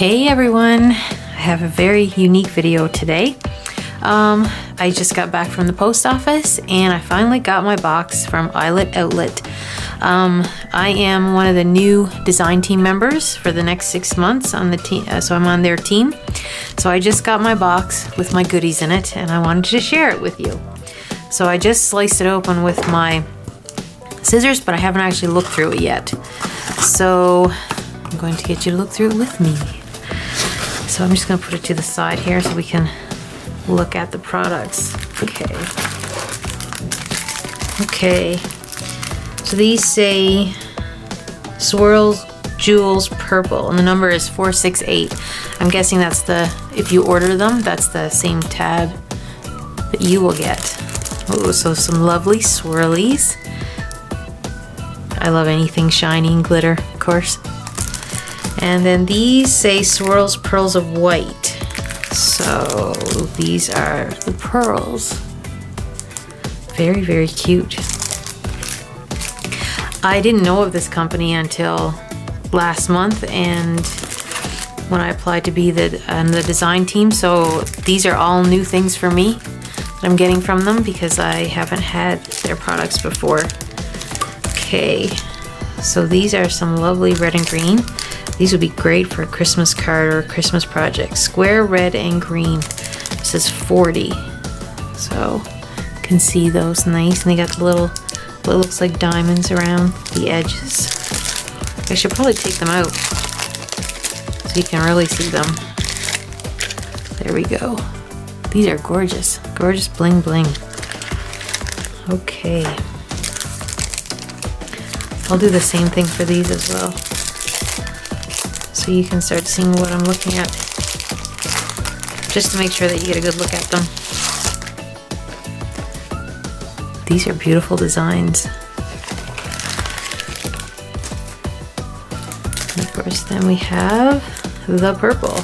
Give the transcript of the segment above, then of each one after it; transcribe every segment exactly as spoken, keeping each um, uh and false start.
Hey everyone, I have a very unique video today. Um, I just got back from the post office and I finally got my box from Eyelet Outlet. Um, I am one of the new design team members for the next six months on the team, uh, so I'm on their team. So I just got my box with my goodies in it and I wanted to share it with you. So I just sliced it open with my scissors, but I haven't actually looked through it yet. So I'm going to get you to look through it with me. So I'm just gonna put it to the side here so we can look at the products. Okay. Okay. So these say Swirls Jewels Purple and the number is four six eight. I'm guessing that's the, if you order them, that's the same tab that you will get. Oh, so some lovely swirlies. I love anything shiny and glitter, of course. And then these say Swirls Pearls of White. So these are the pearls. Very, very cute. I didn't know of this company until last month and when I applied to be the, on the design team. So these are all new things for me that I'm getting from them because I haven't had their products before. Okay, so these are some lovely red and green. These would be great for a Christmas card or a Christmas project. Square red and green. It says forty. So you can see those nice. And they got the little, what looks like diamonds around the edges. I should probably take them out so you can really see them. There we go. These are gorgeous. Gorgeous bling bling. Okay. I'll do the same thing for these as well, so you can start seeing what I'm looking at, just to make sure that you get a good look at them. These are beautiful designs. And of course, then we have the purple.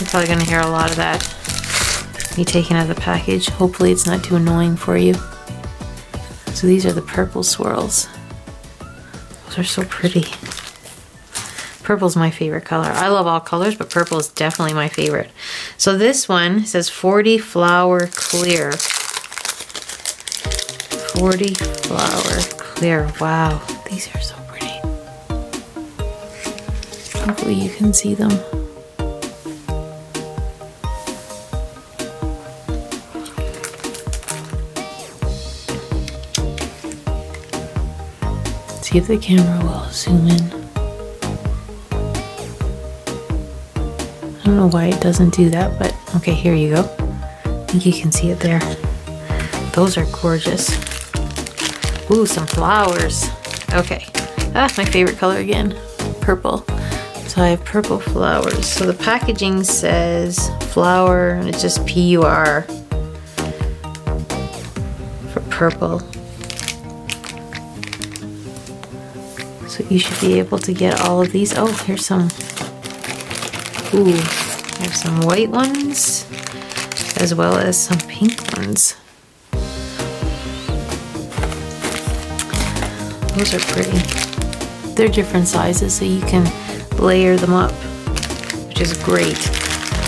You're probably going to hear a lot of that me taking out of the package. Hopefully it's not too annoying for you. So these are the purple swirls. They're so pretty. Purple's my favorite color. I love all colors, but purple is definitely my favorite. So this one says forty Flower Clear. forty Flower Clear. Wow, these are so pretty. Hopefully you can see them. See if the camera will zoom in. I don't know why it doesn't do that, but okay, here you go. I think you can see it there. Those are gorgeous. Ooh, some flowers. Okay, that's my favorite color again, purple. So I have purple flowers. So the packaging says flower, and it's just P U R for purple. So you should be able to get all of these. Oh, here's some, ooh, there's some white ones as well as some pink ones. Those are pretty. They're different sizes so you can layer them up, which is great.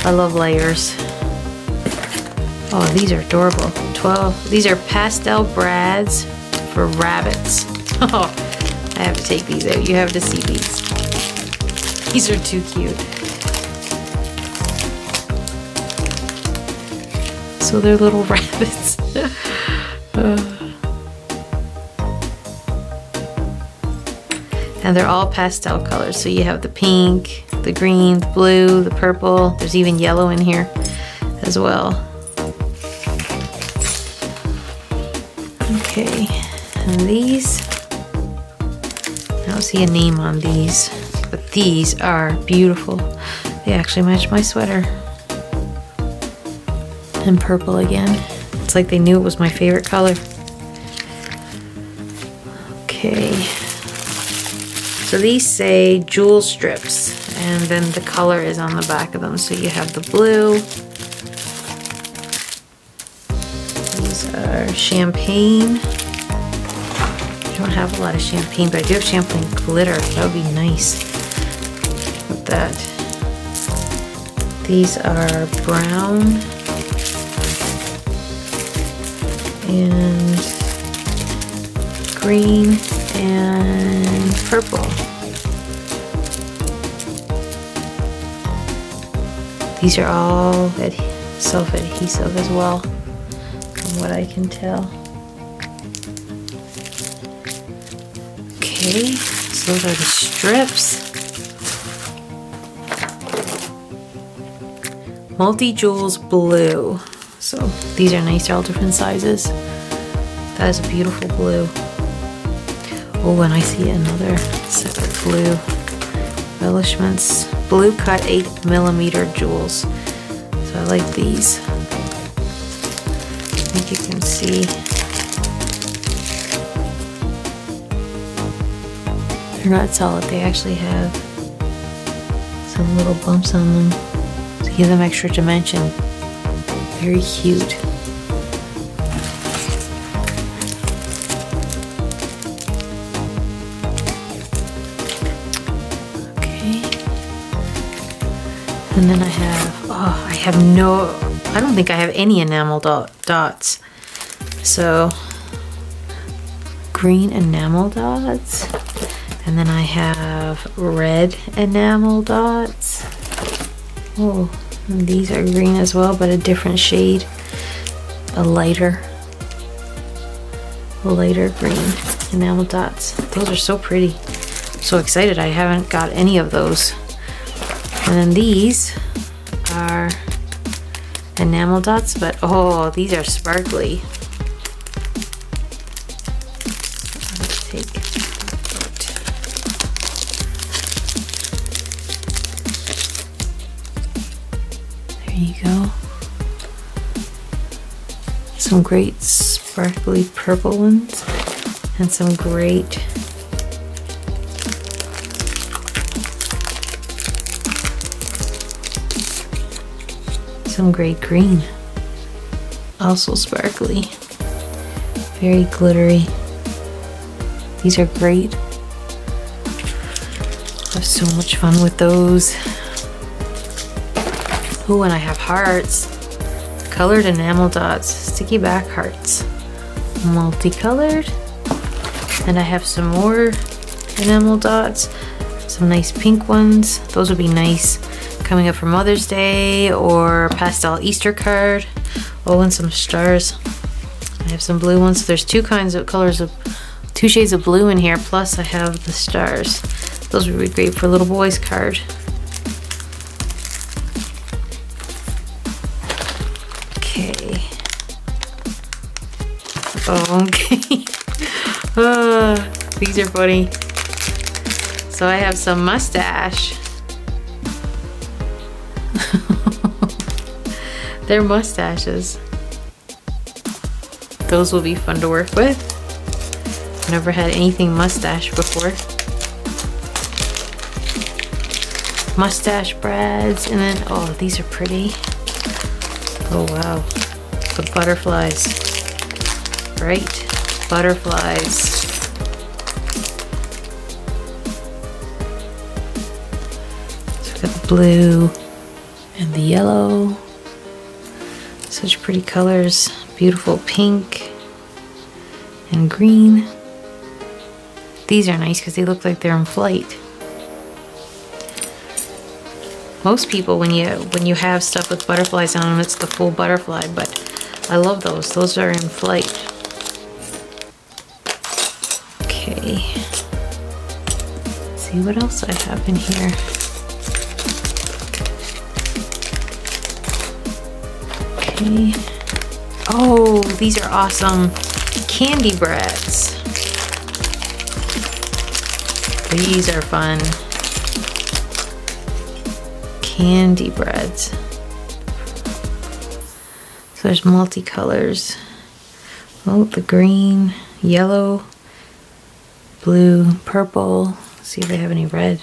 I love layers. Oh, these are adorable. twelve, these are pastel brads for rabbits. Oh. I have to take these out. You have to see these. These are too cute. So they're little rabbits. uh. And they're all pastel colors. So you have the pink, the green, the blue, the purple. There's even yellow in here as well. Okay, and these. I don't see a name on these, but these are beautiful. They actually match my sweater. And purple again. It's like they knew it was my favorite color. Okay. So these say jewel strips, and then the color is on the back of them. So you have the blue. These are champagne. I don't have a lot of champagne, but I do have champagne glitter. That would be nice. that. These are brown and green and purple. These are all self-adhesive as well, from what I can tell. Okay, so those are the strips. Multi-Jewels Blue. So these are nice, they're all different sizes. That is a beautiful blue. Oh, and I see another set of blue embellishments. Blue Cut eight millimeter Jewels. So I like these. I think you can see. They're not solid, they actually have some little bumps on them. Give them extra dimension. Very cute. Okay. And then I have, oh, I have no, I don't think I have any enamel dot, dots. So, green enamel dots. And then I have red enamel dots. Oh. And these are green as well, but a different shade, a lighter, lighter green enamel dots. Those are so pretty. I'm so excited. I haven't got any of those. And then these are enamel dots, but oh, these are sparkly. Let's take. There you go. Some great sparkly purple ones and some great some great green. Also sparkly. Very glittery. These are great. I have so much fun with those. Oh, and I have hearts, colored enamel dots, sticky back hearts, multicolored. And I have some more enamel dots, some nice pink ones. Those would be nice coming up for Mother's Day or pastel Easter card. Oh, and some stars. I have some blue ones. So there's two kinds of colors of, two shades of blue in here. Plus I have the stars. Those would be great for a little boy's card. Oh, okay. Oh, these are funny. So I have some mustache. They're mustaches. Those will be fun to work with. Never had anything mustache before. Mustache brads, and then, oh, these are pretty. Oh, wow. The butterflies. Right, butterflies. So we've got the blue and the yellow. Such pretty colors. Beautiful pink and green. These are nice because they look like they're in flight. Most people, when you when you have stuff with butterflies on them, it's the full butterfly, but I love those. Those are in flight. See what else I have in here. Okay. Oh, these are awesome candy brads. These are fun. Candy brads. So there's multicolors. Oh, the green, yellow, blue, purple. See if they have any red.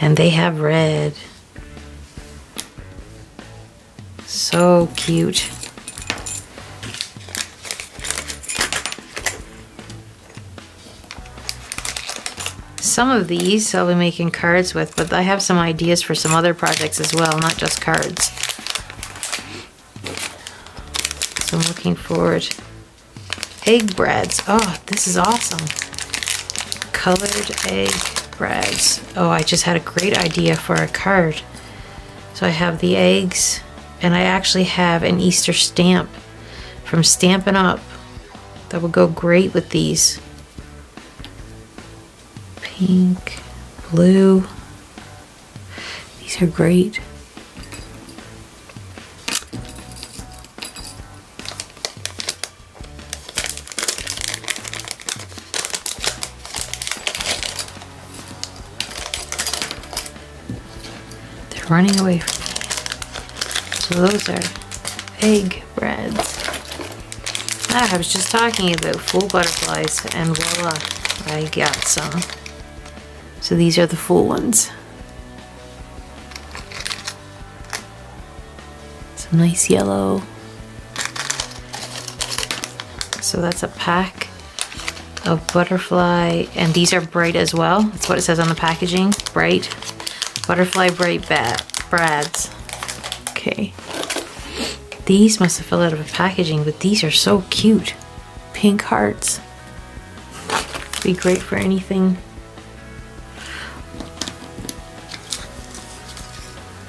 And they have red. So cute. some of these I'll be making cards with, but I have some ideas for some other projects as well, not just cards. So I'm looking forward. Egg brads. Oh, this is awesome. Colored egg brads. Oh, I just had a great idea for a card. So I have the eggs, and I actually have an Easter stamp from Stampin' Up! That will go great with these. Pink, blue. These are great. They're running away from me. So those are egg brads. Ah, I was just talking about full butterflies, and voila, I got some. So these are the full ones. Some nice yellow. So that's a pack of butterfly, and these are bright as well. That's what it says on the packaging, bright. Butterfly bright bat, brads. Okay. These must have fell out of a packaging, but these are so cute. Pink hearts. Be great for anything.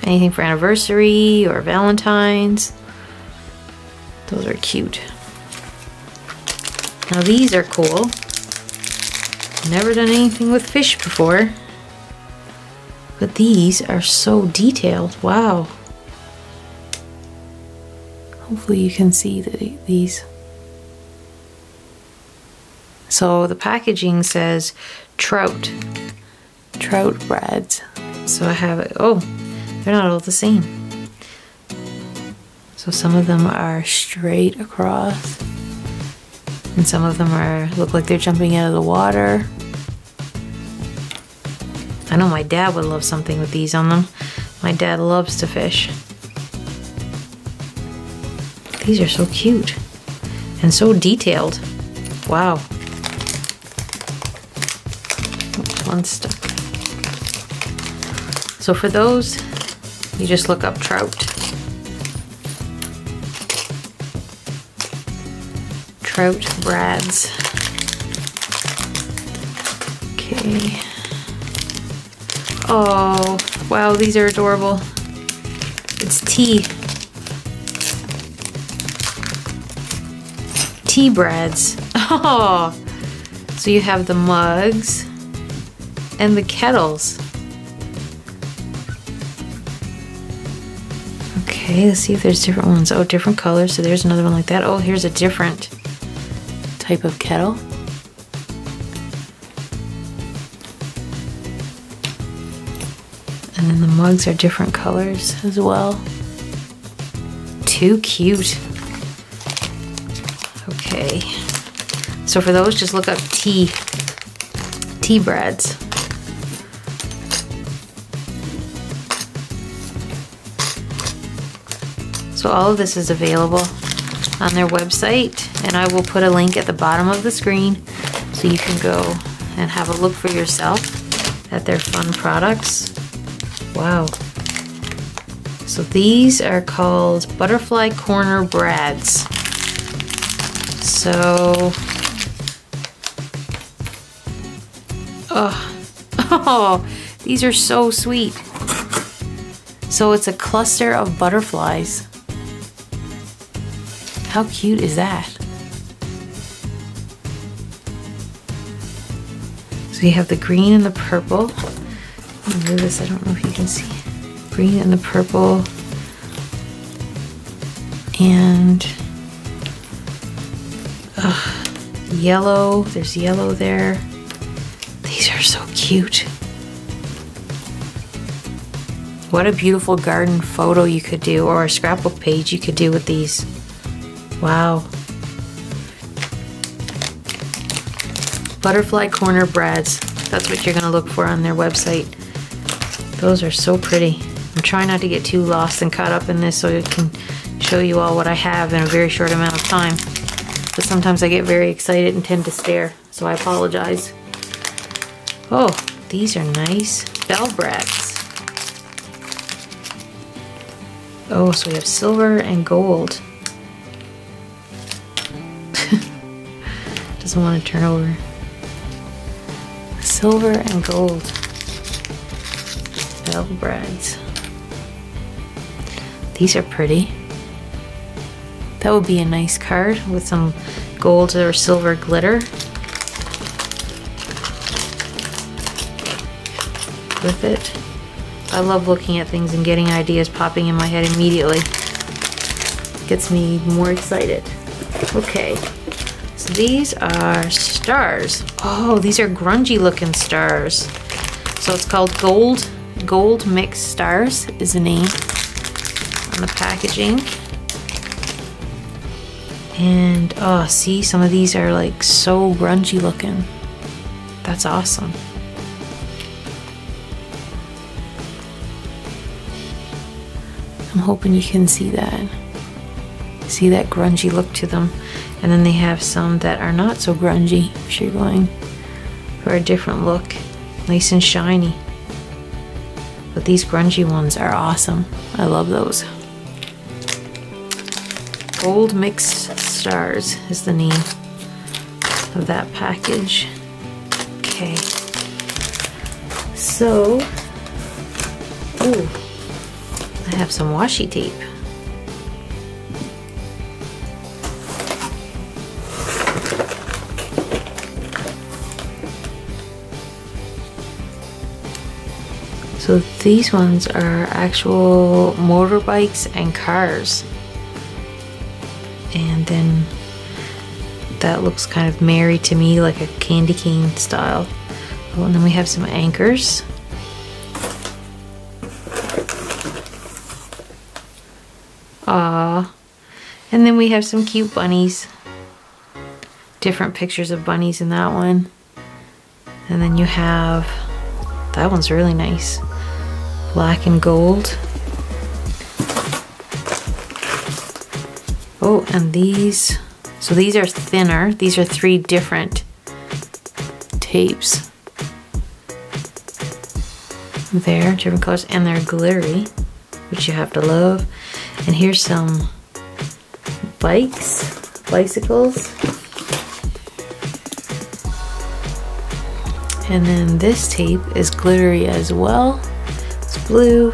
Anything for anniversary or Valentine's. Those are cute. Now these are cool. Never done anything with fish before. But these are so detailed. Wow. Hopefully you can see the, these. So the packaging says trout. Trout brads. So I have, oh. They're not all the same. So some of them are straight across, and some of them are look like they're jumping out of the water. I know my dad would love something with these on them. My dad loves to fish. These are so cute and so detailed. Wow. One stuck. So for those, you just look up trout. Trout brads. Okay. Oh, wow, these are adorable. It's tea. Tea brads. Oh! So you have the mugs and the kettles. Okay, let's see if there's different ones. Oh, different colors. So there's another one like that. Oh, here's a different type of kettle. And then the mugs are different colors as well. Too cute. Okay. So for those, just look up tea. Tea brads. So all of this is available on their website, and I will put a link at the bottom of the screen so you can go and have a look for yourself at their fun products. Wow. So these are called Butterfly Corner Brads. So, oh, oh, these are so sweet. So it's a cluster of butterflies. How cute is that? So you have the green and the purple. Let me move this, I don't know if you can see. Green and the purple. And uh, yellow, there's yellow there. These are so cute. What a beautiful garden photo you could do, or a scrapbook page you could do with these. Wow. Butterfly Corner Brads. That's what you're gonna look for on their website. Those are so pretty. I'm trying not to get too lost and caught up in this so I can show you all what I have in a very short amount of time. But sometimes I get very excited and tend to stare, so I apologize. Oh, These are nice bell brads. Oh, so we have silver and gold. Doesn't want to turn over. Silver and gold. Bell brads. These are pretty. That would be a nice card with some gold or silver glitter with it. I love looking at things and getting ideas popping in my head immediately. Gets me more excited. Okay, so these are stars. Oh, these are grungy looking stars. So it's called Gold, Gold Mix Stars is the name on the packaging. And oh, see, some of these are like so grungy looking. That's awesome. I'm hoping you can see that. See that grungy look to them. And then they have some that are not so grungy, if you're going for a different look. Nice and shiny. But these grungy ones are awesome. I love those. Gold Mixed Stars is the name of that package. Okay. So, oh. I have some washi tape. So these ones are actual motorbikes and cars. And then that looks kind of merry to me, like a candy cane style. Oh, and then we have some anchors. Aww. And then we have some cute bunnies. Different pictures of bunnies in that one. And then you have, that one's really nice. Black and gold. Oh, and these, so these are thinner. These are three different tapes. There, different colors, and they're glittery, which you have to love. And here's some bikes, bicycles. And then this tape is glittery as well. It's blue.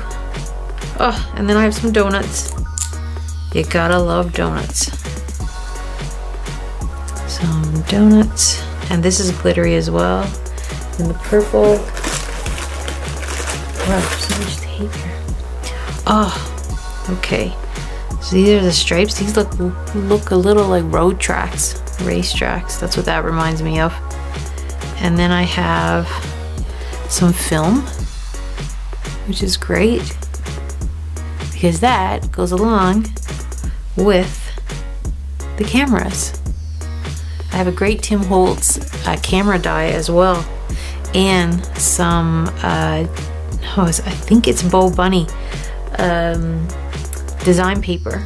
Oh, and then I have some donuts. You gotta love donuts. Some donuts. And this is glittery as well. And the purple. Wow, so much tape here. Oh. Okay, so these are the stripes. These look look a little like road tracks, race tracks. That's what that reminds me of. And then I have some film, which is great because that goes along with the cameras. I have a great Tim Holtz uh, camera die as well, and some. Uh, oh, I think it's Bo Bunny. Um, design paper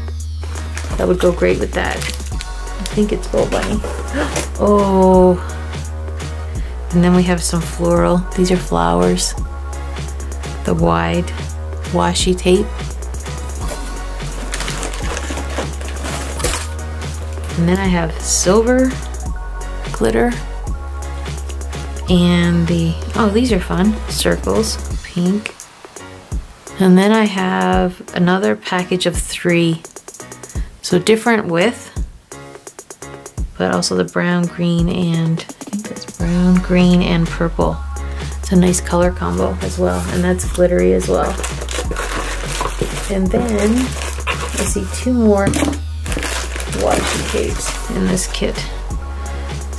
that would go great with that. I think it's Bo Bunny. Oh, and then we have some floral. These are flowers. The wide washi tape, and then I have silver glitter, and the oh, these are fun circles, pink. And then I have another package of three. So different width, but also the brown, green, and I think that's brown, green, and purple. It's a nice color combo as well. And that's glittery as well. And then I see two more washi tapes in this kit.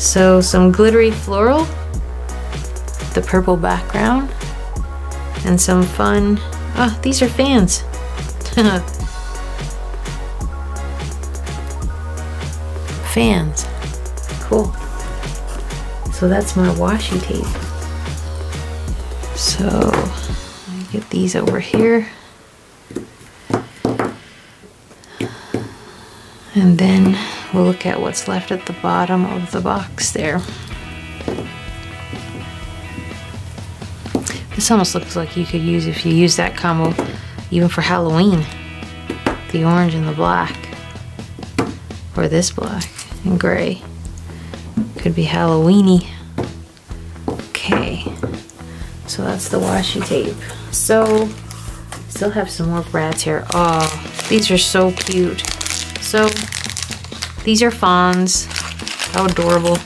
So some glittery floral, the purple background, and some fun. Oh, these are fans. Fans. Cool. So that's my washi tape. So, let me get these over here. And then we'll look at what's left at the bottom of the box there. This almost looks like you could use, if you use that combo, even for Halloween. The orange and the black. Or this black and gray. Could be Halloweeny. Okay. So that's the washi tape. So, still have some more brads here. Oh, these are so cute. So, these are fawns. How adorable.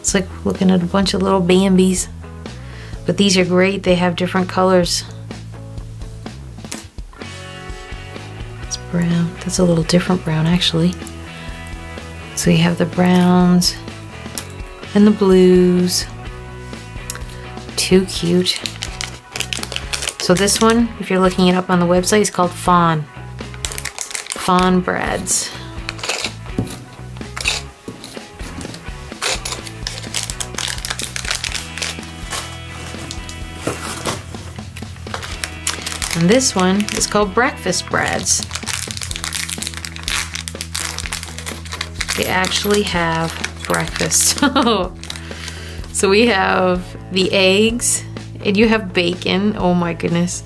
It's like looking at a bunch of little Bambies. But these are great. They have different colors. It's brown. That's a little different brown, actually. So you have the browns and the blues. Too cute. So this one, if you're looking it up on the website, is called Fawn. Fawn brads. And this one is called Breakfast Brads. They actually have breakfast. So we have the eggs, and you have bacon, oh my goodness,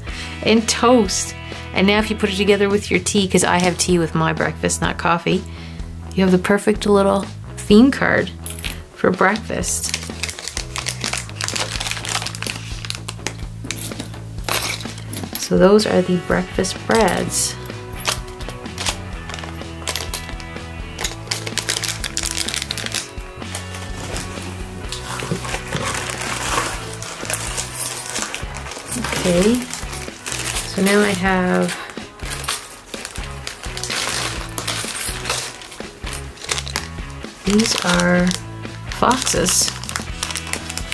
and toast. And now if you put it together with your tea, because I have tea with my breakfast, not coffee, you have the perfect little theme card for breakfast. So those are the breakfast brads. Okay, so now I have these are foxes,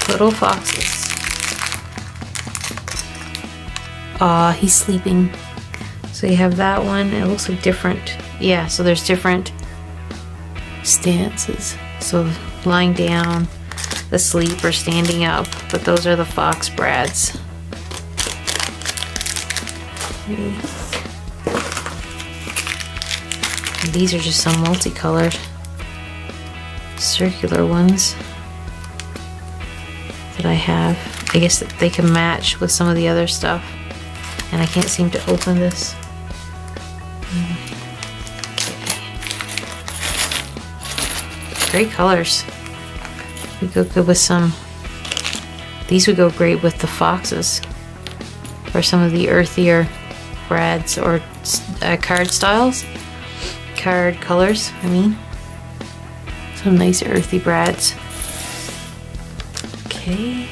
little foxes. Aw, uh, he's sleeping. So you have that one. It looks like different. Yeah, so there's different stances. So lying down, the sleep, or standing up. But those are the fox brads. And these are just some multicolored circular ones that I have. I guess that they can match with some of the other stuff. And I can't seem to open this. Okay. Great colors. We go good with some. These would go great with the foxes, or some of the earthier brads or uh, card styles, card colors. I mean, some nice earthy brads. Okay.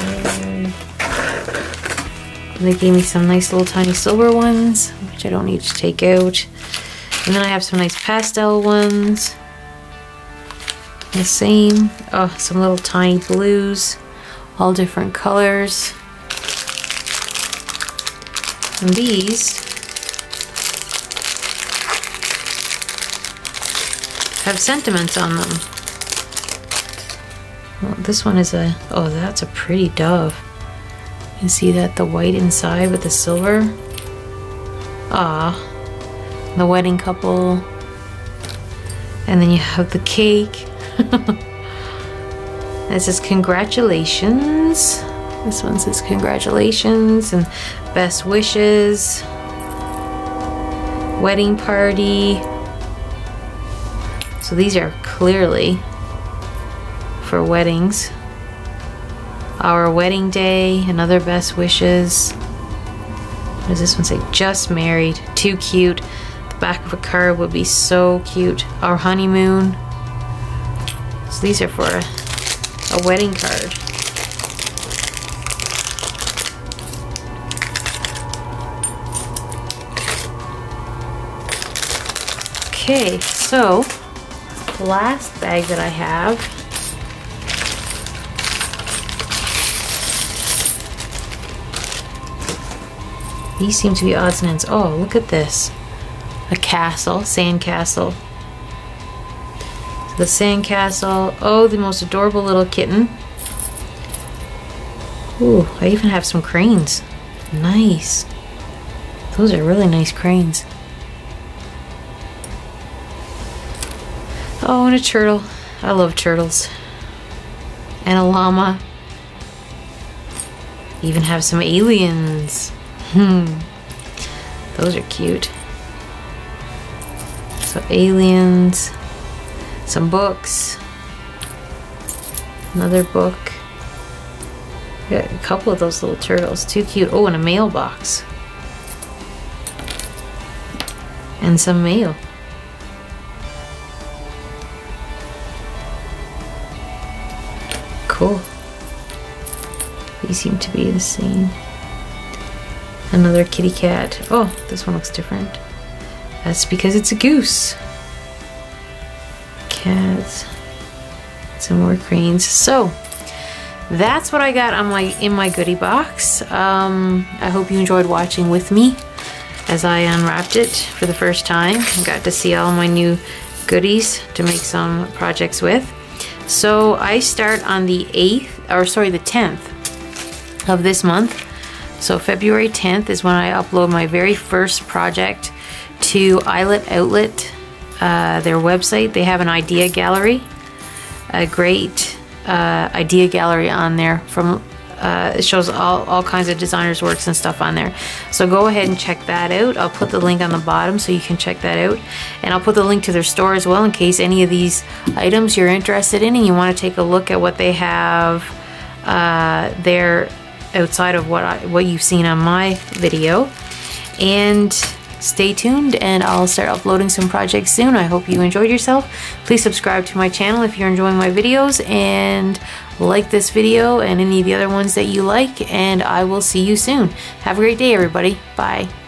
And And they gave me some nice little tiny silver ones, which I don't need to take out. And then I have some nice pastel ones. The same. Oh, some little tiny blues. All different colors. And these have sentiments on them. Well, this one is a... Oh, that's a pretty dove. You can see that, the white inside with the silver. Ah, the wedding couple. And then you have the cake. It says congratulations. This one says congratulations and best wishes. Wedding party. So these are clearly for weddings. Our wedding day, another best wishes. What does this one say? Just married, too cute. The back of a card would be so cute. Our honeymoon. So these are for a, a wedding card. Okay, so the last bag that I have . These seem to be odds and ends. Oh, look at this. A castle, sand castle. So the sand castle. Oh, the most adorable little kitten. Ooh, I even have some cranes. Nice. Those are really nice cranes. Oh, and a turtle. I love turtles. And a llama. Even have some aliens. Hmm. Those are cute. So aliens. Some books. Another book. Got a couple of those little turtles. Too cute. Oh, and a mailbox. And some mail. Cool. These seem to be the same. Another kitty cat. Oh, this one looks different. That's because it's a goose. Cats. Some more cranes. So that's what I got on my in my goodie box. Um, I hope you enjoyed watching with me as I unwrapped it for the first time. I got to see all my new goodies to make some projects with. So I start on the eighth, or sorry, the tenth of this month. So February tenth is when I upload my very first project to Eyelet Outlet, uh, their website. They have an idea gallery, a great uh, idea gallery on there from Uh, it shows all, all kinds of designers' works and stuff on there. So go ahead and check that out. I'll put the link on the bottom so you can check that out. And I'll put the link to their store as well in case any of these items you're interested in and you want to take a look at what they have uh, there outside of what, I, what you've seen on my video. And stay tuned, and I'll start uploading some projects soon. I hope you enjoyed yourself. Please subscribe to my channel if you're enjoying my videos, and like this video and any of the other ones that you like, and I will see you soon. Have a great day, everybody. Bye.